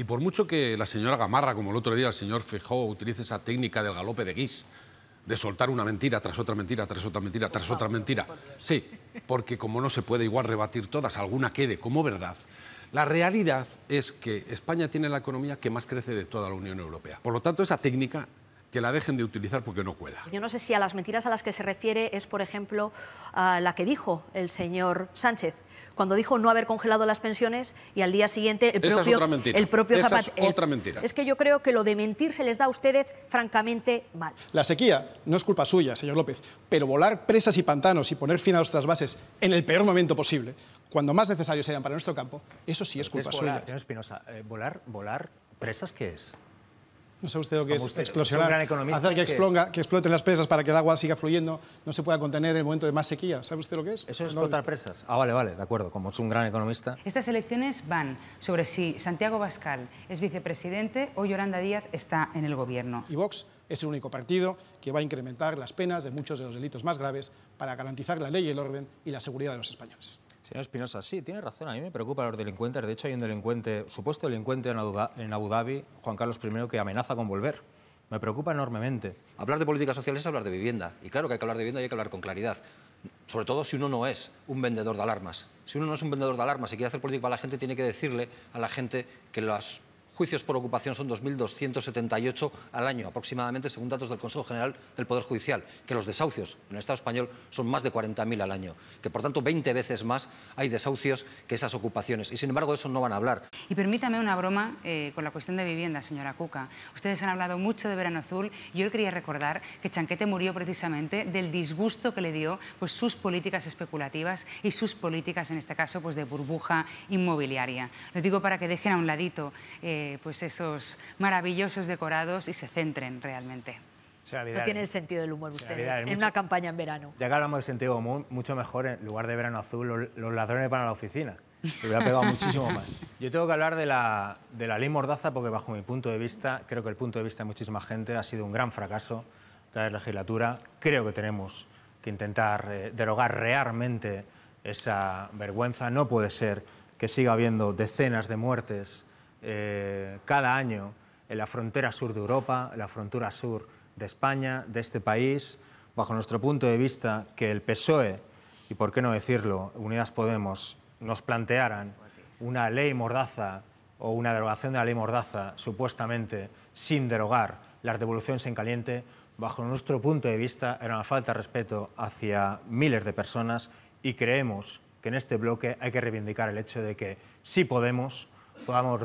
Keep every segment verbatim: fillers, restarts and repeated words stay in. Y por mucho que la señora Gamarra, como el otro día el señor Feijóo, utilice esa técnica del galope de guis, de soltar una mentira tras otra mentira, tras otra mentira, tras otra mentira. Sí, porque como no se puede igual rebatir todas, alguna quede como verdad. La realidad es que España tiene la economía que más crece de toda la Unión Europea. Por lo tanto, esa técnica que la dejen de utilizar porque no cuela. Yo no sé si a las mentiras a las que se refiere es, por ejemplo, a la que dijo el señor Sánchez, cuando dijo no haber congelado las pensiones y al día siguiente el propio... Esa es otra mentira. El propio Esa Zapata, es otra mentira. El, es que yo creo que lo de mentir se les da a ustedes francamente mal. La sequía no es culpa suya, señor López, pero volar presas y pantanos y poner fin a los trasvases en el peor momento posible, cuando más necesarios sean para nuestro campo, eso sí es culpa es volar, suya. Señor Espinosa, eh, volar, volar presas, ¿qué es? No sabe usted lo que Como es usted, explosionar, hacer que, explonga, que exploten las presas para que el agua siga fluyendo, no se pueda contener en el momento de más sequía. ¿Sabe usted lo que es? Eso es explotar presas. Ah, vale, vale, de acuerdo. Como es un gran economista. Estas elecciones van sobre si Santiago Abascal es vicepresidente o Yolanda Díaz está en el gobierno. Y Vox es el único partido que va a incrementar las penas de muchos de los delitos más graves para garantizar la ley y el orden y la seguridad de los españoles. Señor Espinosa, sí, tiene razón, a mí me preocupan los delincuentes. De hecho, hay un delincuente, supuesto delincuente en Abu Dhabi, Juan Carlos primero, que amenaza con volver. Me preocupa enormemente. Hablar de políticas sociales es hablar de vivienda. Y claro que hay que hablar de vivienda y hay que hablar con claridad. Sobre todo si uno no es un vendedor de alarmas. Si uno no es un vendedor de alarmas y quiere hacer política para la gente, tiene que decirle a la gente que los juicios por ocupación son dos mil doscientos setenta y ocho al año, aproximadamente, según datos del Consejo General del Poder Judicial, que los desahucios en el Estado español son más de cuarenta mil al año, que por tanto veinte veces más hay desahucios que esas ocupaciones, y sin embargo de eso no van a hablar. Y permítame una broma eh, con la cuestión de vivienda, señora Cuca. Ustedes han hablado mucho de Verano Azul, y yo quería recordar que Chanquete murió precisamente del disgusto que le dio pues, sus políticas especulativas y sus políticas, en este caso, pues, de burbuja inmobiliaria. Lo digo para que dejen a un ladito... Eh, pues esos maravillosos decorados y se centren realmente. No tiene el sentido del humor ustedes, en una campaña en verano. Ya que hablamos de sentido común, mucho mejor en lugar de Verano Azul, los ladrones van a la oficina. Me hubiera pegado muchísimo más. Yo tengo que hablar de la, de la ley Mordaza porque bajo mi punto de vista, creo que el punto de vista de muchísima gente, ha sido un gran fracaso de la legislatura. Creo que tenemos que intentar eh, derogar realmente esa vergüenza. No puede ser que siga habiendo decenas de muertes Eh, cada año en la frontera sur de Europa, en la frontera sur de España, de este país. Bajo nuestro punto de vista, que el P S O E, y por qué no decirlo, Unidas Podemos, nos plantearan una ley Mordaza o una derogación de la ley Mordaza, supuestamente, sin derogar las devoluciones en caliente, bajo nuestro punto de vista era una falta de respeto hacia miles de personas y creemos que en este bloque hay que reivindicar el hecho de que sí podemos podamos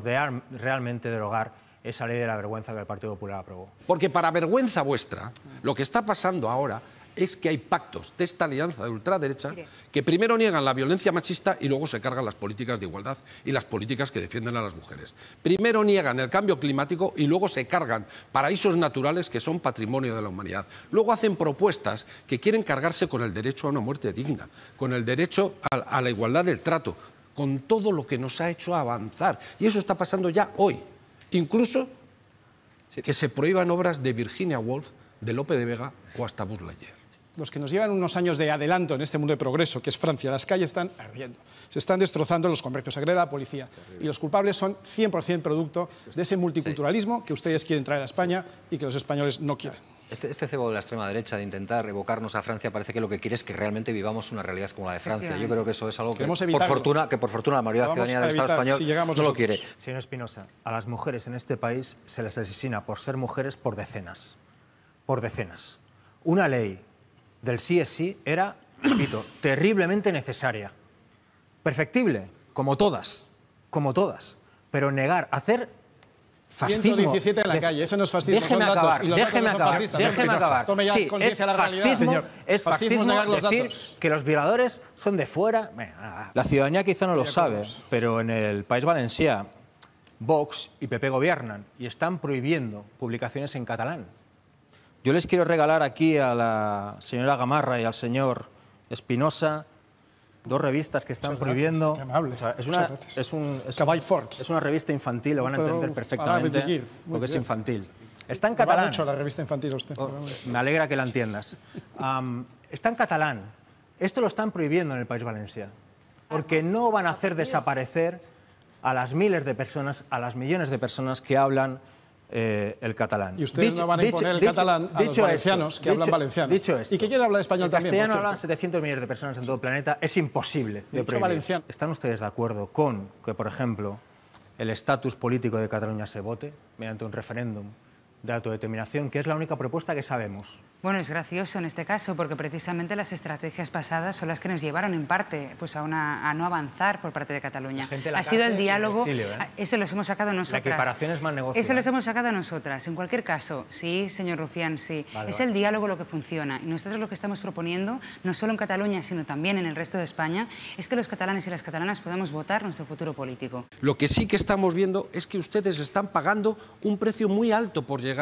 realmente derogar esa ley de la vergüenza que el Partido Popular aprobó. Porque para vergüenza vuestra, lo que está pasando ahora es que hay pactos de esta alianza de ultraderecha que primero niegan la violencia machista y luego se cargan las políticas de igualdad y las políticas que defienden a las mujeres. Primero niegan el cambio climático y luego se cargan paraísos naturales que son patrimonio de la humanidad. Luego hacen propuestas que quieren cargarse con el derecho a una muerte digna, con el derecho a la igualdad del trato, con todo lo que nos ha hecho avanzar. Y eso está pasando ya hoy. Incluso que se prohíban obras de Virginia Woolf, de Lope de Vega o hasta Burlayer. Los que nos llevan unos años de adelanto en este mundo de progreso, que es Francia, las calles están ardiendo. Se están destrozando los comercios, agrede la policía. Y los culpables son cien por cien producto de ese multiculturalismo que ustedes quieren traer a España y que los españoles no quieren. Este, este cebo de la extrema derecha de intentar evocarnos a Francia parece que lo que quiere es que realmente vivamos una realidad como la de Francia. Yo creo que eso es algo que por, fortuna, que por fortuna la mayoría de la ciudadanía del Estado español si no lo quiere. Señor Espinosa, a las mujeres en este país se les asesina por ser mujeres por decenas. Por decenas. Una ley del sí es sí era, repito, terriblemente necesaria. Perfectible, como todas, como todas. Pero negar, hacer... Fascismo. ciento diecisiete en la calle, eso no es fascismo. Déjeme son acabar, datos, déjeme acabar, déjeme acabar. Sí, es fascismo, realidad, es fascismo, fascismo decir datos. Que los violadores son de fuera. La ciudadanía quizá no lo sabe, pero en el País Valencià, Vox y P P gobiernan y están prohibiendo publicaciones en catalán. Yo les quiero regalar aquí a la señora Gamarra y al señor Espinosa dos revistas que están Muchas prohibiendo. O sea, es una, es un, es Cavall Fort. Es una revista infantil, lo van a entender perfectamente porque bien. Es infantil. Está en catalán. Me va mucho la revista infantil a usted. Oh, me alegra que la entiendas. Um, está en catalán. Esto lo están prohibiendo en el País Valencià. Porque no van a hacer desaparecer a las miles de personas, a las millones de personas que hablan eh, el catalán. Y ustedes dicho, no van a imponer dicho, el catalán dicho, a los valencianos esto, que dicho, hablan valenciano. Dicho esto, y que quieren hablar español también. El castellano hablan setecientos millones de personas en todo el planeta, es imposible de prohibir. ¿Están ustedes de acuerdo con que, por ejemplo, el estatus político de Cataluña se vote mediante un referéndum de autodeterminación, que es la única propuesta que sabemos? Bueno, es gracioso en este caso, porque precisamente las estrategias pasadas son las que nos llevaron en parte pues, a, una, a no avanzar por parte de Cataluña. Ha sido el diálogo, el exilio, ¿eh? Eso los hemos sacado nosotras. La equiparación es mal negocio. Eso ¿eh? los hemos sacado nosotras, en cualquier caso, sí, señor Rufián, sí. Vale, es vale. el diálogo lo que funciona. Y nosotros lo que estamos proponiendo, no solo en Cataluña, sino también en el resto de España, es que los catalanes y las catalanas podamos votar nuestro futuro político. Lo que sí que estamos viendo es que ustedes están pagando un precio muy alto por llegar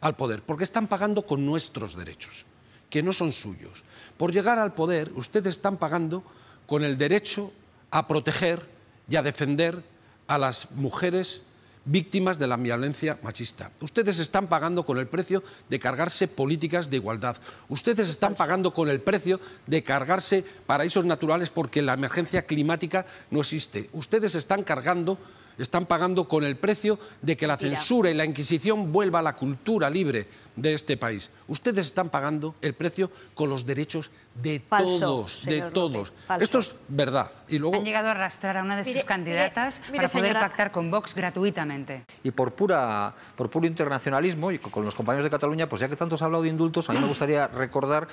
al poder, porque están pagando con nuestros derechos, que no son suyos. Por llegar al poder, ustedes están pagando con el derecho a proteger y a defender a las mujeres víctimas de la violencia machista. Ustedes están pagando con el precio de cargarse políticas de igualdad. Ustedes están pagando con el precio de cargarse paraísos naturales porque la emergencia climática no existe. Ustedes están cargando... Están pagando con el precio de que la censura y la Inquisición vuelva a la cultura libre de este país. Ustedes están pagando el precio con los derechos de falso, todos, de todos. Esto es verdad. Y luego... Han llegado a arrastrar a una de mire, sus candidatas mire, mire, para poder señora... pactar con Vox gratuitamente. Y por, pura, por puro internacionalismo, y con los compañeros de Cataluña, pues ya que tanto se ha hablado de indultos, a mí me gustaría recordar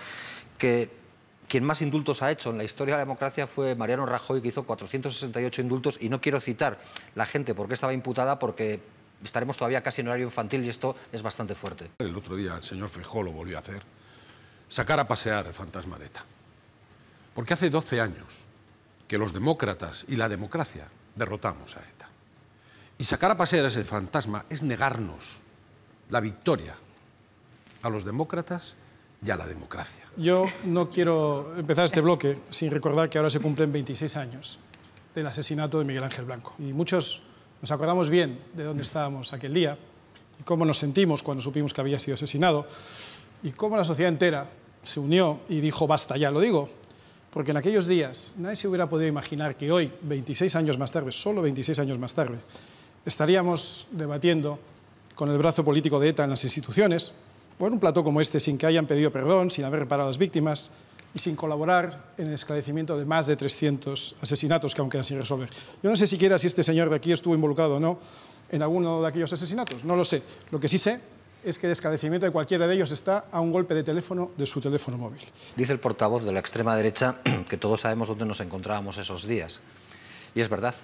que... Quien más indultos ha hecho en la historia de la democracia fue Mariano Rajoy, que hizo cuatrocientos sesenta y ocho indultos, y no quiero citar la gente porque estaba imputada, porque estaremos todavía casi en horario infantil y esto es bastante fuerte. El otro día el señor Feijóo lo volvió a hacer, sacar a pasear el fantasma de ETA. Porque hace doce años que los demócratas y la democracia derrotamos a ETA. Y sacar a pasear ese fantasma es negarnos la victoria a los demócratas y a la democracia. Yo no quiero empezar este bloque sin recordar que ahora se cumplen veintiséis años del asesinato de Miguel Ángel Blanco. Y muchos nos acordamos bien de dónde estábamos aquel día y cómo nos sentimos cuando supimos que había sido asesinado y cómo la sociedad entera se unió y dijo basta ya, lo digo, porque en aquellos días nadie se hubiera podido imaginar que hoy, veintiséis años más tarde, solo veintiséis años más tarde, estaríamos debatiendo con el brazo político de ETA en las instituciones, bueno, un plató como este, sin que hayan pedido perdón, sin haber reparado a las víctimas y sin colaborar en el esclarecimiento de más de trescientos asesinatos que aún quedan sin resolver. Yo no sé siquiera si este señor de aquí estuvo involucrado o no en alguno de aquellos asesinatos, no lo sé. Lo que sí sé es que el esclarecimiento de cualquiera de ellos está a un golpe de teléfono de su teléfono móvil. Dice el portavoz de la extrema derecha que todos sabemos dónde nos encontrábamos esos días. Y es verdad.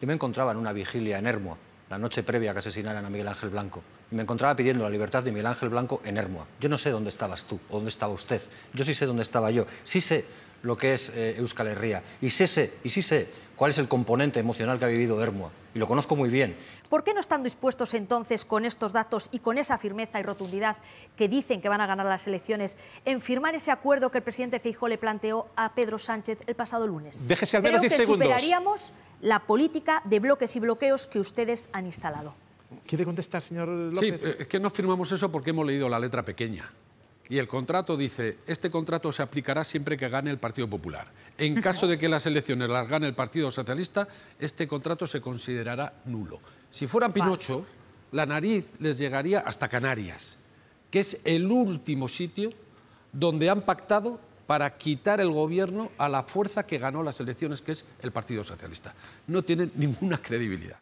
Yo me encontraba en una vigilia en Ermua, la noche previa a que asesinaran a Miguel Ángel Blanco. Me encontraba pidiendo la libertad de Miguel Ángel Blanco en Ermua. Yo no sé dónde estabas tú o dónde estaba usted. Yo sí sé dónde estaba yo. Sí sé lo que es eh, Euskal Herria. Y sí sé, y sí sé cuál es el componente emocional que ha vivido Ermua. Y lo conozco muy bien. ¿Por qué no están dispuestos entonces, con estos datos y con esa firmeza y rotundidad que dicen que van a ganar las elecciones, en firmar ese acuerdo que el presidente Feijóo le planteó a Pedro Sánchez el pasado lunes? Déjese al menos diez segundos. Creo que superaríamos la política de bloques y bloqueos que ustedes han instalado. ¿Quiere contestar, señor López? Sí, es que no firmamos eso porque hemos leído la letra pequeña. Y el contrato dice, este contrato se aplicará siempre que gane el Partido Popular. En caso de que las elecciones las gane el Partido Socialista, este contrato se considerará nulo. Si fueran Pinocho, la nariz les llegaría hasta Canarias, que es el último sitio donde han pactado para quitar el gobierno a la fuerza que ganó las elecciones, que es el Partido Socialista. No tienen ninguna credibilidad.